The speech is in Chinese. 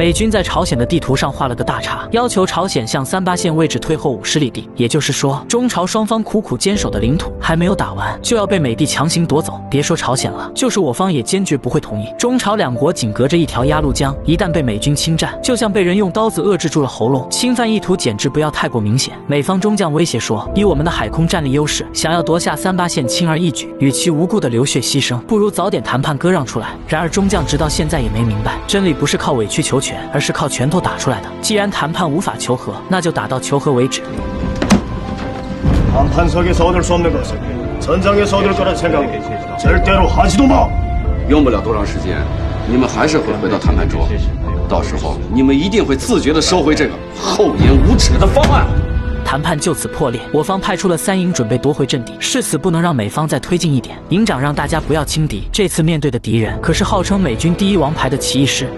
美军在朝鲜的地图上画了个大叉，要求朝鲜向三八线位置退后50里地。也就是说，中朝双方苦苦坚守的领土还没有打完，就要被美帝强行夺走。别说朝鲜了，就是我方也坚决不会同意。中朝两国紧隔着一条鸭绿江，一旦被美军侵占，就像被人用刀子扼制住了喉咙。侵犯意图简直不要太过明显。美方中将威胁说，以我们的海空战力优势，想要夺下三八线轻而易举，与其无故的流血牺牲，不如早点谈判割让出来。然而中将直到现在也没明白，真理不是靠委曲求全，而是靠拳头打出来的。既然谈判无法求和，那就打到求和为止。 한판석에서 얻을 수 없는 것을 전장에서 얻을 거란 생각은 절대로 하지도 마. 用不了多长时间，你们还是会回到谈判桌，到时候你们一定会自觉地收回这个厚颜无耻的方案。 谈判就此破裂，我方派出了3营准备夺回阵地，誓死不能让美方再推进一点。营长让大家不要轻敌，这次面对的敌人可是号称美军第1王牌的起义师。